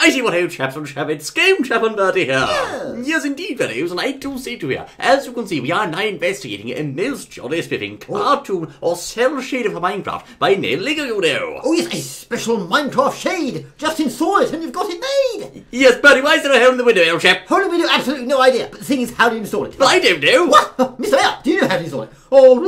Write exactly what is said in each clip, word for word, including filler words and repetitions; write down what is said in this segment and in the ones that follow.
I see what ho chaps and chavits, GameChap and Bertie here. Yes. Yes indeed, values, and I too see to here. As you can see, we are now investigating a most jolly spiffing cartoon or cell shader for Minecraft by Naelego's. Oh yes, a special Minecraft shade. Justin saw it and you've got it made. Yes, Bertie, why is there a hole in the window, old chap? Hole in the window? Absolutely no idea. But the thing is, how do you install it? But I don't know. What? Oh, Mister Mayor, do you know how to install it? Oh,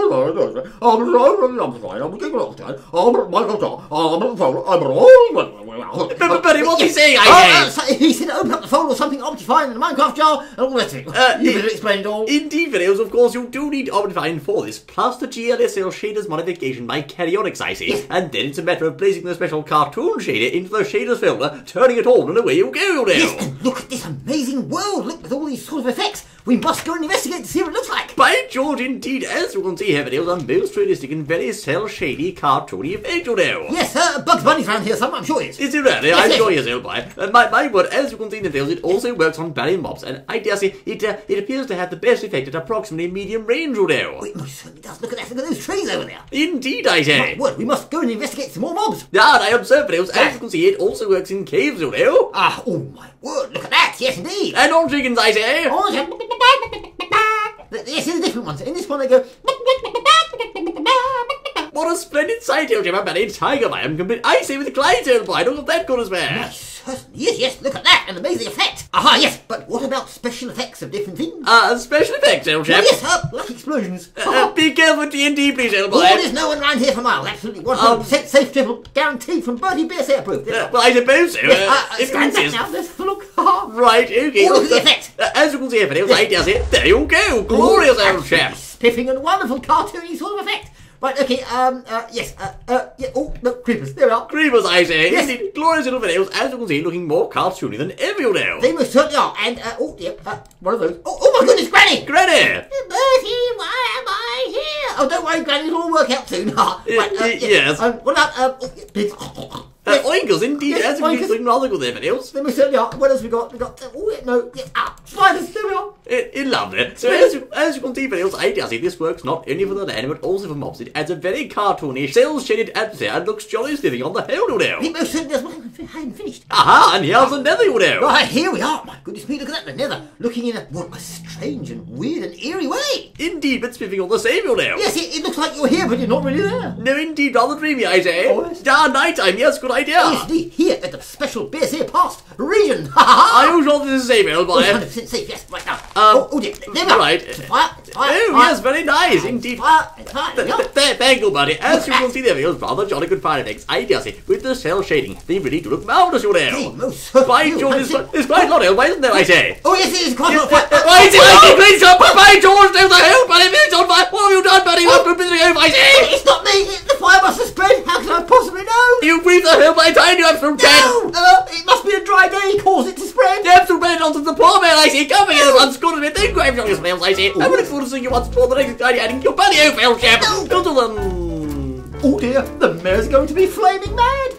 Bertie, what's he saying? Oh, uh, so he said open up the folder or something, Optifine, and a Minecraft jar, and all that thing. Uh, you better explain it all. Indeed, videos, of course, you do need Optifine for this, plus the G L S L shaders modification by Karyonics, I see. Yes. And then it's a matter of placing the special cartoon shader into the shaders folder, turning it on, and away you go, now. Yes, and look at this amazing world, look with all these sort of effects. We must go and investigate to see what it looks like. By George, indeed, as you can see here, videos are most realistic and very cell shady, cartoony effect, you know. Yes, uh, Bugs Bunny's around here somewhere, I'm sure he is. Is he really? Yes, I'm yes. sure he is, old boy. Uh, my, my word, as you can see in the videos, it also works on Barry mobs, and I dare say it uh, it appears to have the best effect at approximately medium range, you know. Oh, it most certainly does. Look at that, look at those trees over there. Indeed, I say. My word, we must go and investigate some more mobs. Ah, and I observe, videos, as yeah. you can see, it also works in caves, you know. Ah, oh my word, look at that, yes indeed. And on chickens, I say. On chickens. Yes, in the different ones. In this one, they go. What a splendid sight, old chap! I'm a tiger, I am complete. I say with Clyde's old boy. Look at that goodness, man. Yes, yes, look at that, an amazing effect. Aha, yes, but what about special effects of different things? Ah, uh, special effects, old chap. Well, yes, uh, like explosions. Uh, uh, be careful, D and D, please, old boy. Oh, there's no one around here for miles, absolutely. one hundred percent um, safe triple, guaranteed from Bertie B S A approved. Uh, well, I suppose so. Yes, uh, uh, it stand back now, let's look. Right, okay. Oh, look at the effect. Uh, as you can see, if it was like, does it? There you go, glorious oh, old chap. Spiffing and wonderful cartoony sort of effect. Right, okay, um, uh, yes, uh, uh, yeah, oh, no, creepers, there we are. Creepers, I say. Yes. Indeed, glorious little videos, as you can see, looking more cartoony than ever, you know. They most certainly are, and, uh, oh, yep, yeah, uh, one of those. Oh, oh my goodness, Granny! Granny! Bertie, why am I here? Oh, don't worry, Granny, it'll all work out soon. right, uh, yes. yes. Um, what about, um, oh, Uh, oinkers, indeed, yes, as oinkers. Looking rather good there, videos. Then we certainly are. What else we got? We got, oh, yeah, no, yeah, ah, spiders, there we are. It, it loved it. So as you, as you can see, videos, I dare say this works not only for the land, but also for mobs. It adds a very cartoonish, cell-shaded atmosphere and looks jolly living on the hill, you know. It most certainly does. Well, I hadn't finished. Aha, and here's the nether, you know. Right, here we are. My goodness me, look at that, the nether. Looking in a, what, a strange and weird and eerie way. Indeed, but spiffing all the same, you know. Yes, it, it looks like you're here, but you're not really there. No, indeed, rather dreamy, I say. Oh, yes. Darn night time, yes, good idea. Yes, indeed, here at the special B S A past region. Ha ha! Are you sure this is safe, old boy? one hundred percent safe, yes, right now. Um, oh, oh dear, there we are. Right. Fire, fire, oh, fire. Yes, very nice, and indeed. Fire, fire, th th th thank you, buddy. As you can see, there was rather jolly good fire effects. I dare say, with the cell shading, they really do look marvellous, you know. Most by George, it's quite a lot, old boy, isn't there, I say? Oh, yes, it is quite a lot. Why is it like it, please, by George, do the hell, buddy, it's on fire. What have you done, buddy? What have you done, I say? It's not me, the fire must have spread. How can I possibly know? You breathe the hell. By the time you have some no, uh, it must be a dry day, cause it to spread. You have to spread it onto the poor man, I see. Come here, everyone's good at me. Thank you, everyone, your nails, I see. I'm going to forward to see you once more the next time you're adding your body, oh, fail, chap. Go to them. Oh dear, the mayor's going to be flaming mad.